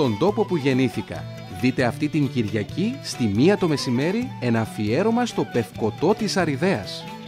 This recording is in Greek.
Στον τόπο που γεννήθηκα. Δείτε αυτή την Κυριακή στη 1 το μεσημέρι ένα αφιέρωμα στο Πευκωτό της Αριδαίας.